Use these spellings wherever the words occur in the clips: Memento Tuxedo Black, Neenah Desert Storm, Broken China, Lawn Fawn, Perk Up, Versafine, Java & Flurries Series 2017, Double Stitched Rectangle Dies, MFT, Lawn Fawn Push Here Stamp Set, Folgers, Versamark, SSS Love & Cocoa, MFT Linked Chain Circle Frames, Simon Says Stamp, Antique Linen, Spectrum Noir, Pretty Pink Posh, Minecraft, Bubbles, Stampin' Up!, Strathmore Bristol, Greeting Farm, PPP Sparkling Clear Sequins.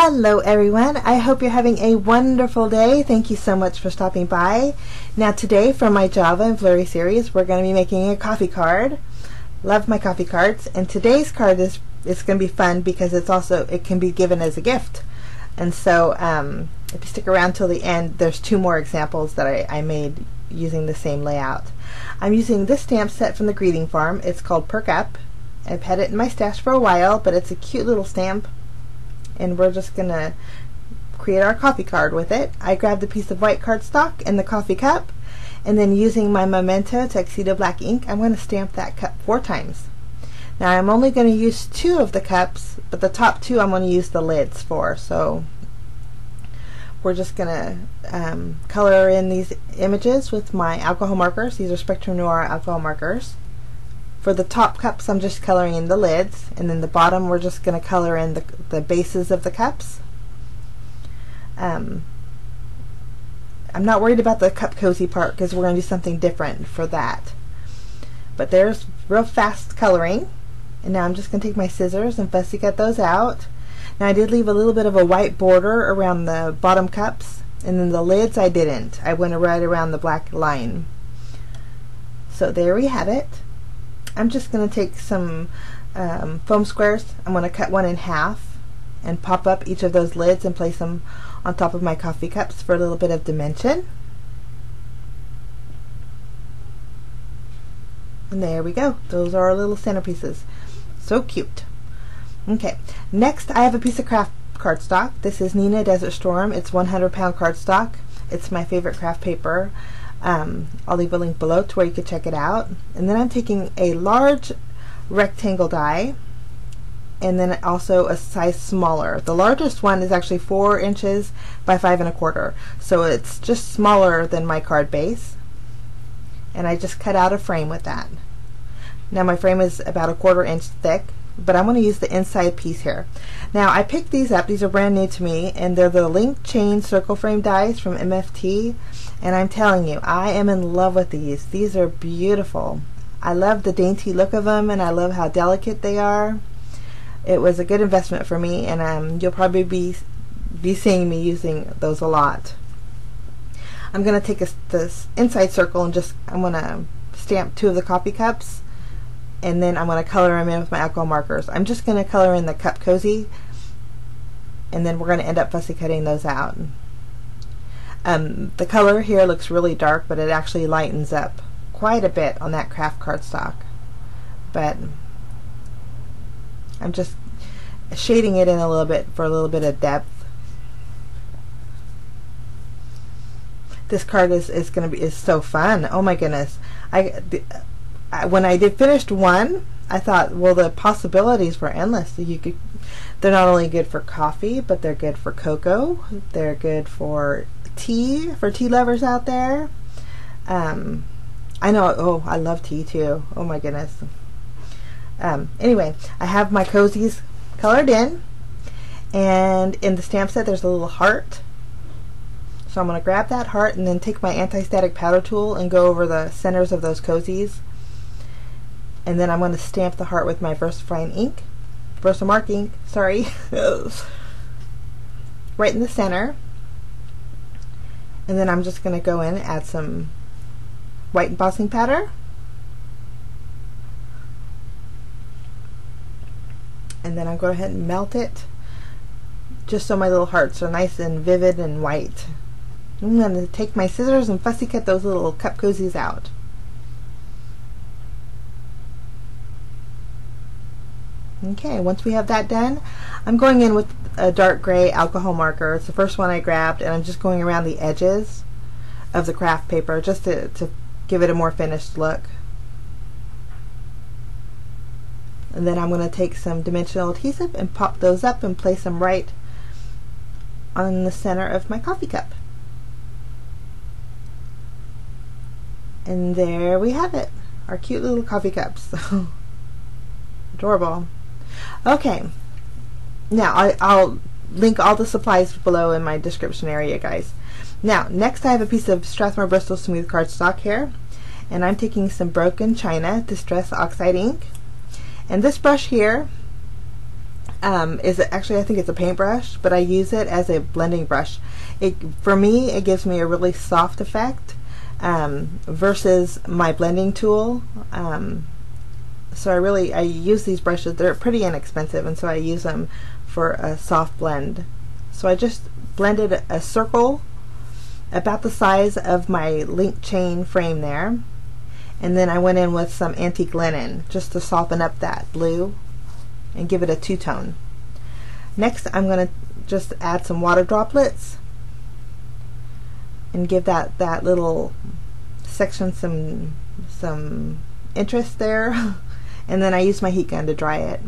Hello everyone, I hope you're having a wonderful day. Thank you so much for stopping by. Now today from my Java and Flurry series we're going to be making a coffee card. Love my coffee cards, and today's card is it's going to be fun because it's also it can be given as a gift. And so if you stick around till the end, there's two more examples that I made using the same layout. I'm using this stamp set from the Greeting Farm. It's called Perk Up. I've had it in my stash for a while, but it's a cute little stamp, and we're just gonna create our coffee card with it. I grabbed a piece of white cardstock and the coffee cup, and then using my Memento Tuxedo Black ink, I'm gonna stamp that cup 4 times. Now I'm only gonna use 2 of the cups, but the top 2 I'm gonna use the lids for, so we're just gonna color in these images with my alcohol markers. These are Spectrum Noir alcohol markers. For the top cups I'm just coloring in the lids, and then the bottom we're just going to color in the bases of the cups. I'm not worried about the cup cozy part because we're going to do something different for that. But there's real fast coloring, and now I'm just going to take my scissors and fussy cut those out. Now I did leave a little bit of a white border around the bottom cups, and then the lids I didn't. I went right around the black line. So there we have it. I'm just going to take some foam squares. I'm going to cut 1 in half and pop up each of those lids and place them on top of my coffee cups for a little bit of dimension. And there we go. Those are our little centerpieces. So cute. Okay, next I have a piece of craft cardstock. This is Neenah Desert Storm. It's 100-pound cardstock. It's my favorite craft paper. I'll leave a link below to where you can check it out. And then I'm taking a large rectangle die, and then also a size smaller. The largest one is actually 4 inches by 5 1/4, so it's just smaller than my card base, and I just cut out a frame with that. Now my frame is about 1/4 inch thick, but I'm going to use the inside piece here. Now I picked these up, these are brand new to me, and they're the link chain circle frame dies from MFT, and I'm telling you, I am in love with these. These are beautiful. I love the dainty look of them, and I love how delicate they are. It was a good investment for me, and you'll probably be seeing me using those a lot. I'm going to take this inside circle and I'm going to stamp 2 of the coffee cups, and then I'm going to color them in with my alcohol markers. I'm just going to color in the cup cozy, and then we're going to end up fussy cutting those out. The color here looks really dark, but it actually lightens up quite a bit on that craft cardstock. But I'm just shading it in a little bit for a little bit of depth. This card is so fun. Oh my goodness! When I did finished one, I thought, well, the possibilities were endless. They're not only good for coffee, but they're good for cocoa. They're good for tea, for tea lovers out there. I know, oh, I love tea too. Oh my goodness. Anyway, I have my cozies colored in, and in the stamp set there's a little heart. So I'm going to grab that heart and then take my anti-static powder tool and go over the centers of those cozies. And then I'm going to stamp the heart with my Versafine ink, Versamark ink, sorry, right in the center. And then I'm just going to go in and add some white embossing powder. And then I'll go ahead and melt it, just so my little hearts are nice and vivid and white. I'm going to take my scissors and fussy cut those little cup cozies out. Okay, once we have that done, I'm going in with a dark gray alcohol marker. It's the first one I grabbed, and I'm just going around the edges of the craft paper just to give it a more finished look. And then I'm going to take some dimensional adhesive and pop those up and place them right on the center of my coffee cup. And there we have it, our cute little coffee cups. Adorable. Okay, now I'll link all the supplies below in my description area, guys. Now next I have a piece of Strathmore Bristol smooth cardstock here, and I'm taking some Broken China Distress Oxide ink, and this brush here is actually, I think it's a paintbrush, but I use it as a blending brush. For me, it gives me a really soft effect versus my blending tool. So I use these brushes. They're pretty inexpensive, and so I use them for a soft blend. So I just blended a circle about the size of my link chain frame there, and then I went in with some Antique Linen just to soften up that blue and give it a two-tone. Next, I'm going to just add some water droplets and give that little section some interest there. And then I use my heat gun to dry it.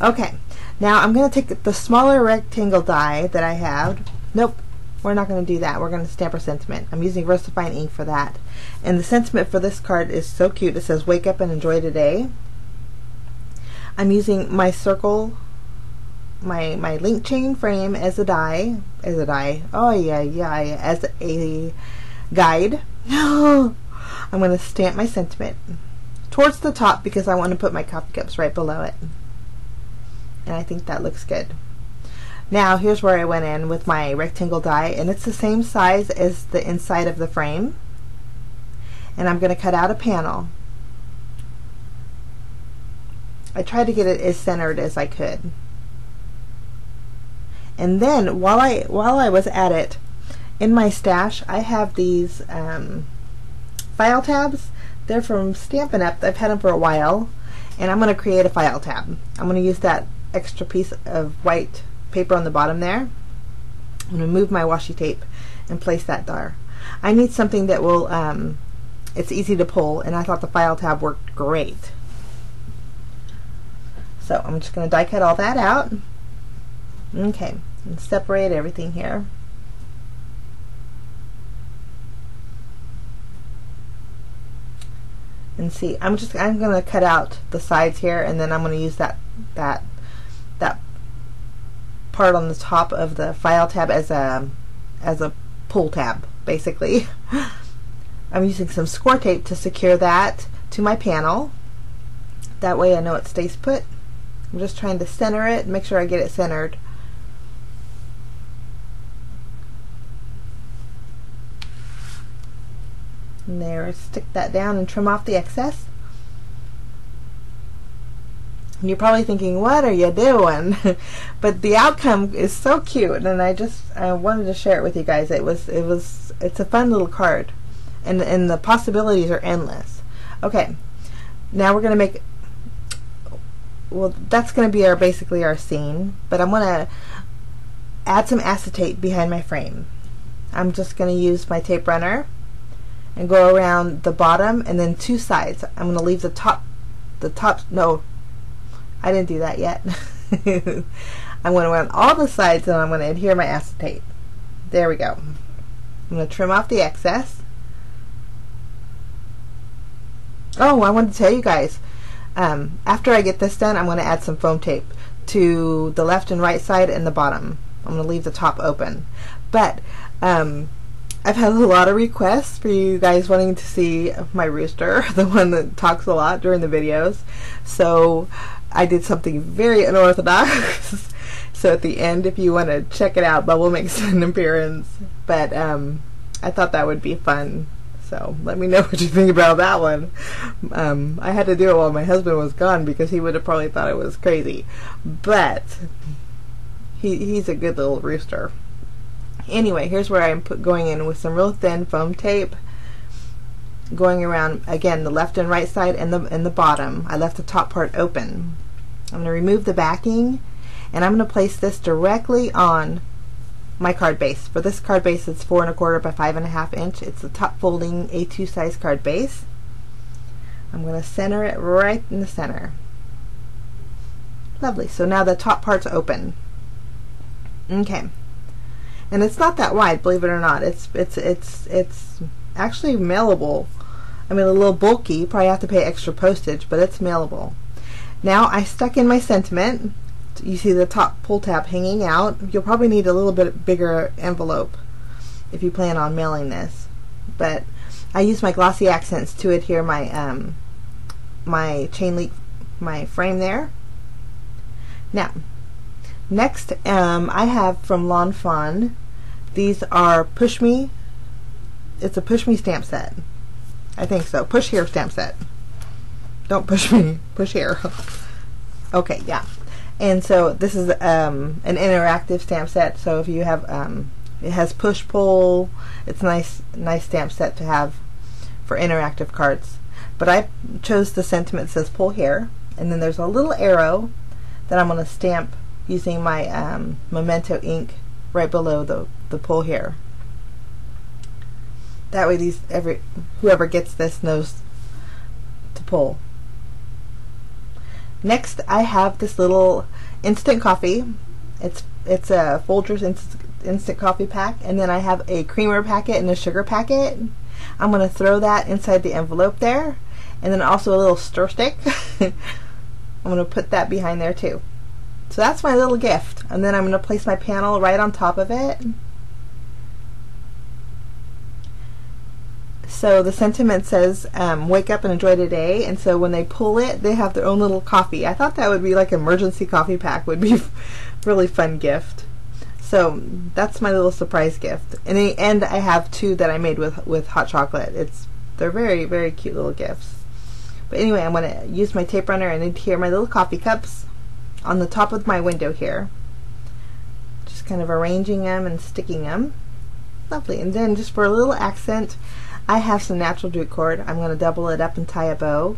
Okay, now I'm going to take the smaller rectangle die that I have. Nope, we're not going to do that. We're going to stamp our sentiment. I'm using Versafine ink for that. And the sentiment for this card is so cute. It says, "Wake up and enjoy today." I'm using my circle, my link chain frame as a die, as a guide. I'm going to stamp my sentiment towards the top because I want to put my coffee cups right below it. And I think that looks good. Now here's where I went in with my rectangle die, and it's the same size as the inside of the frame. And I'm going to cut out a panel. I tried to get it as centered as I could. And then while I was at it, in my stash I have these file tabs. They're from Stampin' Up! I've had them for a while, and I'm going to create a file tab. I'm going to use that extra piece of white paper on the bottom there. I'm going to move my washi tape and place that there. I need something that will, it's easy to pull, and I thought the file tab worked great. So I'm just going to die cut all that out. Okay, and separate everything here. And see, I'm going to cut out the sides here, and then I'm going to use that part on the top of the file tab as a pull tab, basically. I'm using some score tape to secure that to my panel. That way I know it stays put. I'm just trying to center it, make sure I get it centered. And there, stick that down and trim off the excess. And you're probably thinking, what are you doing? But the outcome is so cute, and I wanted to share it with you guys. It's a fun little card, and the possibilities are endless. Okay, now we're gonna make. Well, that's going to be basically our scene, but I'm going to add some acetate behind my frame. I'm just going to use my tape runner and go around the bottom and then two sides. I'm going to leave the top, no, I didn't do that yet. I went around all the sides and I'm going to adhere my acetate. There we go. I'm going to trim off the excess. Oh, I wanted to tell you guys, after I get this done, I'm going to add some foam tape to the left and right side and the bottom. I'm going to leave the top open. But I've had a lot of requests for you guys wanting to see my rooster, the one that talks a lot during the videos. So I did something very unorthodox. So at the end, if you want to check it out, Bubble makes an appearance. But I thought that would be fun. So let me know what you think about that one. I had to do it while my husband was gone because he would have probably thought it was crazy. But he's a good little rooster. Anyway, here's where I'm going in with some real thin foam tape, going around again the left and right side and the bottom. I left the top part open. I'm going to remove the backing, and I'm going to place this directly on my card base. For this card base, it's 4 1/4 by 5 1/2 inch. It's a top folding A2 size card base. I'm going to center it right in the center. Lovely. So now the top part's open. Okay, and it's not that wide, believe it or not. It's actually mailable. I mean, a little bulky. You probably have to pay extra postage, but it's mailable. Now I stuck in my sentiment. You see the top pull tab hanging out. You'll probably need a little bit bigger envelope if you plan on mailing this. But I use my glossy accents to adhere my my frame there. Now Next, I have from Lawn Fawn. These are Push Me. It's a Push Me stamp set. I think so. Push Here stamp set. Don't push me. Push here. Okay, yeah. And so this is an interactive stamp set. So if you have, it has push pull. It's a nice stamp set to have for interactive cards. But I chose the sentiment that says pull here, and then there's a little arrow that I'm going to stamp using my Memento ink right below the pull here. That way, whoever gets this knows to pull. Next, I have this little instant coffee. It's a Folgers instant coffee pack, and then I have a creamer packet and a sugar packet. I'm going to throw that inside the envelope there, and then also a little stir stick. I'm going to put that behind there too. So that's my little gift, and then I'm going to place my panel right on top of it. So the sentiment says, wake up and enjoy today. And so when they pull it, they have their own little coffee. I thought that would be like an emergency coffee pack would be a really fun gift. So that's my little surprise gift. In the end, I have two that I made with hot chocolate. They're very, very cute little gifts. But anyway, I'm going to use my tape runner and adhere my little coffee cups on the top of my window here. Just kind of arranging them and sticking them. Lovely. And then just for a little accent, I have some natural jute cord. I'm going to double it up and tie a bow.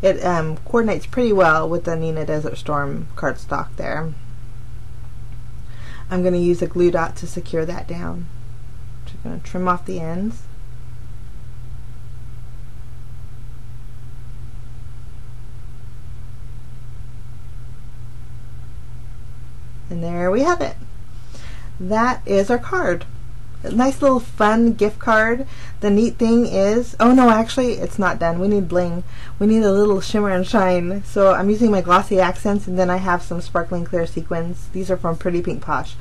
It coordinates pretty well with the Neenah Desert Storm cardstock there. I'm going to use a glue dot to secure that down. Just going to trim off the ends. And there we have it. That is our card. A nice little fun gift card. The neat thing is, oh no, actually it's not done. We need bling. We need a little shimmer and shine. So I'm using my glossy accents, and then I have some sparkling clear sequins. These are from Pretty Pink Posh.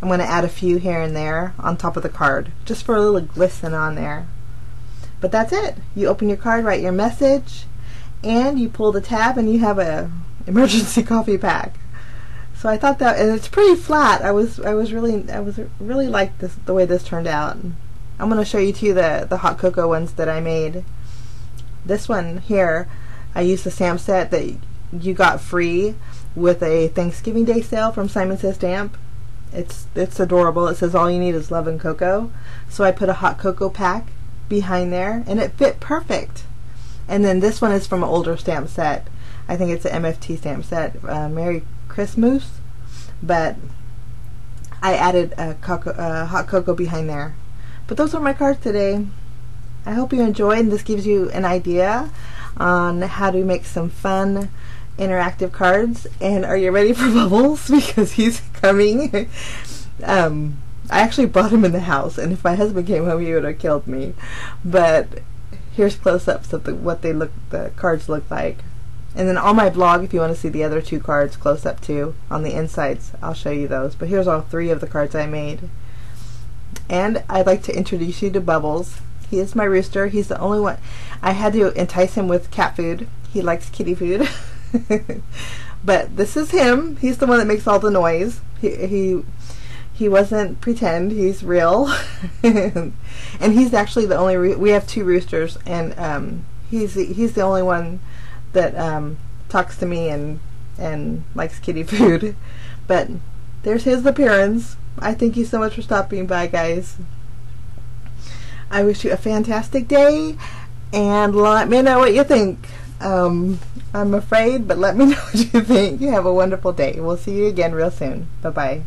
I'm going to add a few here and there on top of the card, just for a little glisten on there. But that's it. You open your card, write your message, and you pull the tab, and you have a emergency coffee pack. So I thought that, and it's pretty flat. I really liked this, the way this turned out. I'm going to show you too the hot cocoa ones that I made. This one here, I used the stamp set that you got free with a Thanksgiving Day sale from Simon Says Stamp. It's adorable. It says all you need is love and cocoa. So I put a hot cocoa pack behind there, and it fit perfect. And then this one is from an older stamp set. I think it's an MFT stamp set. Merry Christmas, but I added a hot cocoa behind there. But those are my cards today. I hope you enjoyed, and this gives you an idea on how to make some fun interactive cards. And are you ready for Bubbles? Because he's coming. I actually brought him in the house, and if my husband came home, he would have killed me. But here's close-ups of the cards look like. And then on my blog, if you want to see the other two cards close up too, on the insides, I'll show you those. But here's all three of the cards I made. And I'd like to introduce you to Bubbles. He is my rooster. He's the only one. I had to entice him with cat food. He likes kitty food. But this is him. He's the one that makes all the noise. He wasn't pretend. He's real. And he's actually the only we have two roosters, and he's the only one that talks to me and likes kitty food. But there's his appearance. I thank you so much for stopping by, guys. I wish you a fantastic day, and let me know what you think. I'm afraid, but let me know what you think. You have a wonderful day. We'll see you again real soon. Bye-bye.